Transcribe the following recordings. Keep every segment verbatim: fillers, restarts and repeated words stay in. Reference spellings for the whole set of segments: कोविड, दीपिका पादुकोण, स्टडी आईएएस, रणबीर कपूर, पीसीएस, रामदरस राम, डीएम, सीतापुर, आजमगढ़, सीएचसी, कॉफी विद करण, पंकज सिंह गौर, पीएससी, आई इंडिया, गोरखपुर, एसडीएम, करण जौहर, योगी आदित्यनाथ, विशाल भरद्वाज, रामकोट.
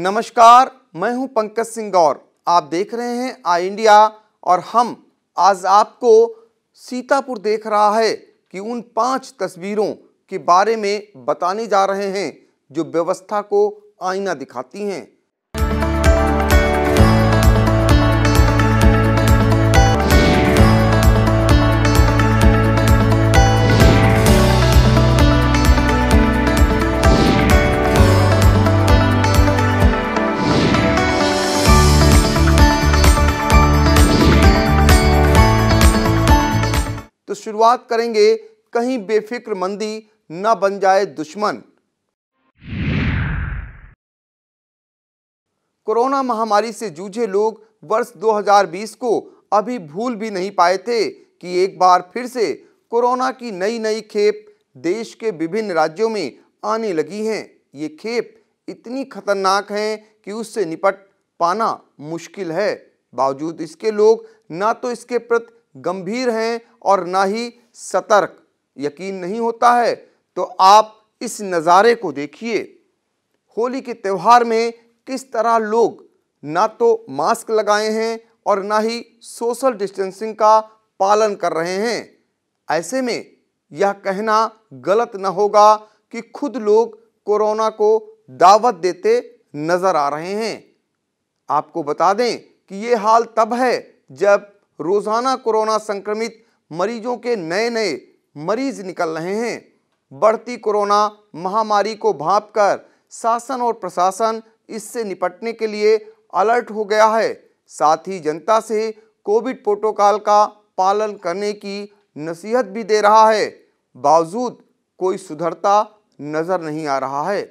नमस्कार, मैं हूं पंकज सिंह गौर। आप देख रहे हैं आई इंडिया और हम आज आपको सीतापुर देख रहा है कि उन पांच तस्वीरों के बारे में बताने जा रहे हैं जो व्यवस्था को आईना दिखाती हैं। तो शुरुआत करेंगे, कहीं बेफिक्र मंदी न बन जाए दुश्मन। कोरोना महामारी से जूझे लोग वर्ष दो हज़ार बीस को अभी भूल भी नहीं पाए थे कि एक बार फिर से कोरोना की नई नई खेप देश के विभिन्न राज्यों में आने लगी हैं। ये खेप इतनी खतरनाक है कि उससे निपट पाना मुश्किल है। बावजूद इसके लोग ना तो इसके प्रति गंभीर हैं और ना ही सतर्क। यकीन नहीं होता है तो आप इस नज़ारे को देखिए। होली के त्यौहार में किस तरह लोग ना तो मास्क लगाए हैं और ना ही सोशल डिस्टेंसिंग का पालन कर रहे हैं। ऐसे में यह कहना गलत न होगा कि खुद लोग कोरोना को दावत देते नज़र आ रहे हैं। आपको बता दें कि ये हाल तब है जब रोज़ाना कोरोना संक्रमित मरीजों के नए नए मरीज निकल रहे हैं। बढ़ती कोरोना महामारी को भांपकर शासन और प्रशासन इससे निपटने के लिए अलर्ट हो गया है। साथ ही जनता से कोविड प्रोटोकॉल का पालन करने की नसीहत भी दे रहा है। बावजूद कोई सुधरता नज़र नहीं आ रहा है।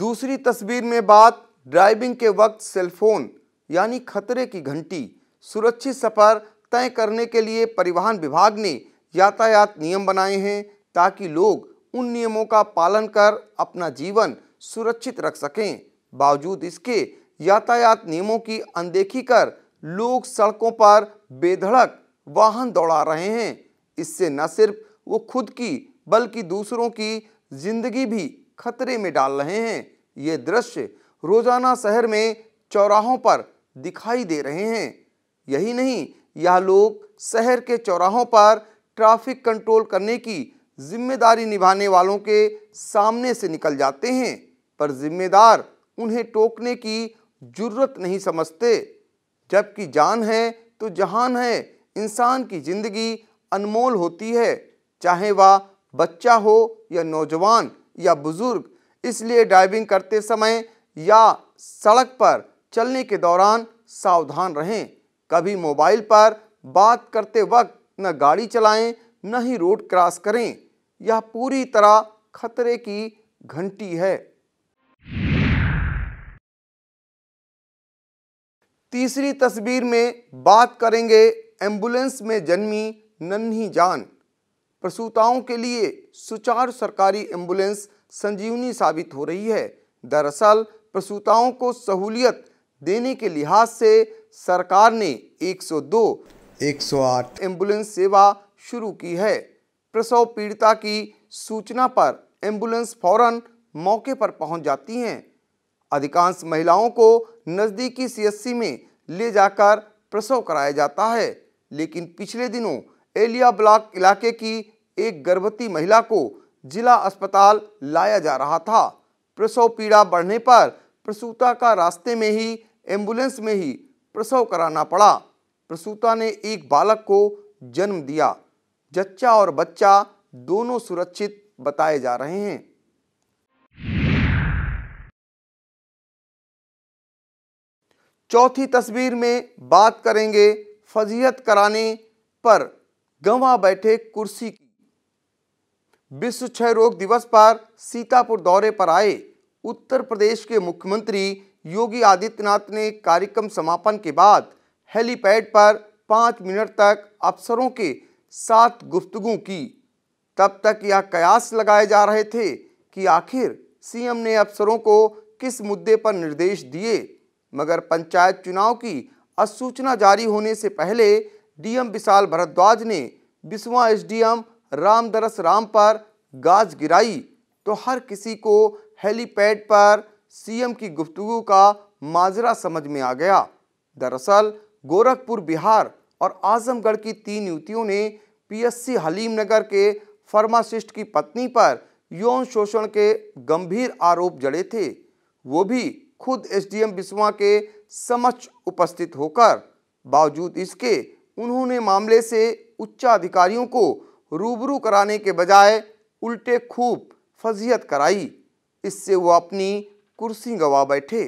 दूसरी तस्वीर में बात ड्राइविंग के वक्त सेलफोन यानी खतरे की घंटी। सुरक्षित सफर तय करने के लिए परिवहन विभाग ने यातायात नियम बनाए हैं ताकि लोग उन नियमों का पालन कर अपना जीवन सुरक्षित रख सकें। बावजूद इसके यातायात नियमों की अनदेखी कर लोग सड़कों पर बेधड़क वाहन दौड़ा रहे हैं। इससे न सिर्फ वो खुद की बल्कि दूसरों की जिंदगी भी खतरे में डाल रहे हैं। ये दृश्य रोजाना शहर में चौराहों पर दिखाई दे रहे हैं। यही नहीं, यह लोग शहर के चौराहों पर ट्रैफिक कंट्रोल करने की जिम्मेदारी निभाने वालों के सामने से निकल जाते हैं, पर जिम्मेदार उन्हें टोकने की जुर्रत नहीं समझते। जबकि जान है तो जहान है। इंसान की जिंदगी अनमोल होती है, चाहे वह बच्चा हो या नौजवान या बुजुर्ग। इसलिए ड्राइविंग करते समय या सड़क पर चलने के दौरान सावधान रहें। कभी मोबाइल पर बात करते वक्त न गाड़ी चलाएं, न ही रोड क्रॉस करें। यह पूरी तरह खतरे की घंटी है। तीसरी तस्वीर में बात करेंगे एम्बुलेंस में जन्मी नन्ही जान। प्रसूताओं के लिए सुचारू सरकारी एम्बुलेंस संजीवनी साबित हो रही है। दरअसल प्रसूताओं को सहूलियत देने के लिहाज से सरकार ने एक सौ दो, एक सौ आठ एम्बुलेंस सेवा शुरू की है। प्रसव पीड़िता की सूचना पर एम्बुलेंस फौरन मौके पर पहुंच जाती हैं। अधिकांश महिलाओं को नज़दीकी सीएचसी में ले जाकर प्रसव कराया जाता है, लेकिन पिछले दिनों एलिया ब्लॉक इलाके की एक गर्भवती महिला को जिला अस्पताल लाया जा रहा था। प्रसव पीड़ा बढ़ने पर प्रसूता का रास्ते में ही एम्बुलेंस में ही प्रसव कराना पड़ा। प्रसूता ने एक बालक को जन्म दिया। जच्चा और बच्चा दोनों सुरक्षित बताए जा रहे हैं। चौथी तस्वीर में बात करेंगे फजीहत कराने पर गंवा बैठे कुर्सी की। विश्व क्षय रोग दिवस पर सीतापुर दौरे पर आए उत्तर प्रदेश के मुख्यमंत्री योगी आदित्यनाथ ने कार्यक्रम समापन के बाद हेलीपैड पर पाँच मिनट तक अफसरों के साथ गुफ्तगू की। तब तक यह कयास लगाए जा रहे थे कि आखिर सीएम ने अफसरों को किस मुद्दे पर निर्देश दिए, मगर पंचायत चुनाव की अधिसूचना जारी होने से पहले डीएम विशाल भरद्वाज ने बीसवां एसडीएम रामदरस राम पर गाज गिराई तो हर किसी को हेलीपैड पर सीएम की गुफ्तगू का माजरा समझ में आ गया। दरअसल गोरखपुर बिहार और आजमगढ़ की तीन युवतियों ने पीएससी हलीम नगर के फार्मासिस्ट की पत्नी पर यौन शोषण के गंभीर आरोप जड़े थे, वो भी खुद एसडीएम बिस्वा के समक्ष उपस्थित होकर। बावजूद इसके उन्होंने मामले से उच्चाधिकारियों को रूबरू कराने के बजाय उल्टे खूब फजीहत कराई, इससे वो अपनी कुर्सी गंवा बैठे।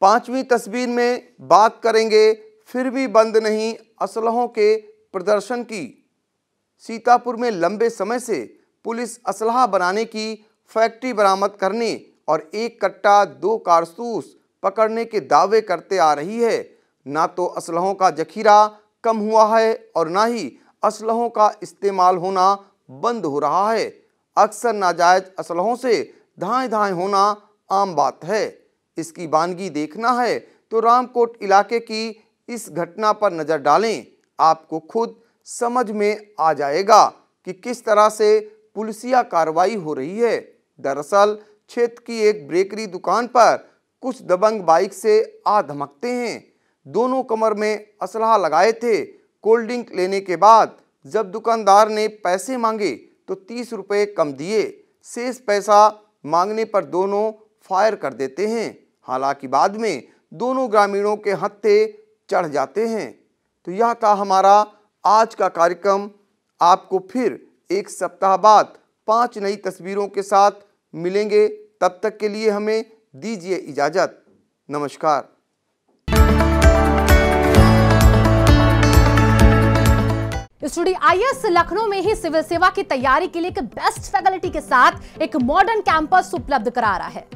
पांचवी तस्वीर में बात करेंगे फिर भी बंद नहीं असलहों के प्रदर्शन की। सीतापुर में लंबे समय से पुलिस असलहा बनाने की फैक्ट्री बरामद करने और एक कट्टा दो कारतूस पकड़ने के दावे करते आ रही है। ना तो असलहों का जखीरा कम हुआ है और ना ही असलहों का इस्तेमाल होना बंद हो रहा है। अक्सर नाजायज असलहों से धाएं धाएं होना आम बात है। इसकी बानगी देखना है तो रामकोट इलाके की इस घटना पर नज़र डालें, आपको खुद समझ में आ जाएगा कि किस तरह से पुलिसिया कार्रवाई हो रही है। दरअसल क्षेत्र की एक बेकरी दुकान पर कुछ दबंग बाइक से आ धमकते हैं। दोनों कमर में असलहा लगाए थे। कोल्ड ड्रिंक लेने के बाद जब दुकानदार ने पैसे मांगे तो तीस रुपये कम दिए, शेष पैसा मांगने पर दोनों फायर कर देते हैं। हालांकि बाद में दोनों ग्रामीणों के हत्थे चढ़ जाते हैं। तो यह था हमारा आज का कार्यक्रम। आपको फिर एक सप्ताह बाद पांच नई तस्वीरों के साथ मिलेंगे, तब तक के लिए हमें दीजिए इजाज़त। नमस्कार। स्टूडियो आईएएस लखनऊ में ही सिविल सेवा की तैयारी के लिए एक बेस्ट फैकल्टी के साथ एक मॉडर्न कैंपस उपलब्ध करा रहा है।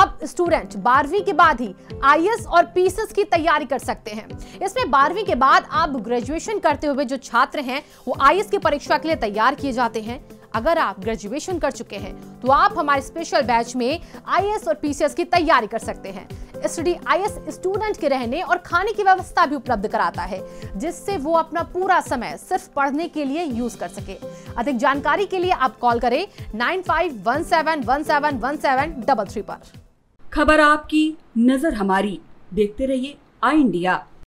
अब स्टूडेंट बारहवीं के बाद ही आईएएस और पीसीएस की तैयारी कर सकते हैं। इसमें बारहवीं के बाद आप ग्रेजुएशन करते हुए जो छात्र हैं वो आईएएस की परीक्षा के लिए तैयार किए जाते हैं। अगर आप ग्रेजुएशन कर चुके हैं तो आप हमारे स्पेशल बैच में आईएएस और पीसीएस की तैयारी कर सकते हैं। स्टडी आईएएस स्टूडेंट के रहने और खाने की व्यवस्था भी उपलब्ध कराता है, जिससे वो अपना पूरा समय सिर्फ पढ़ने के लिए यूज कर सके। अधिक जानकारी के लिए आप कॉल करें nine five one seven one seven one seven double three पर। खबर आपकी, नजर हमारी। देखते रहिए आई इंडिया।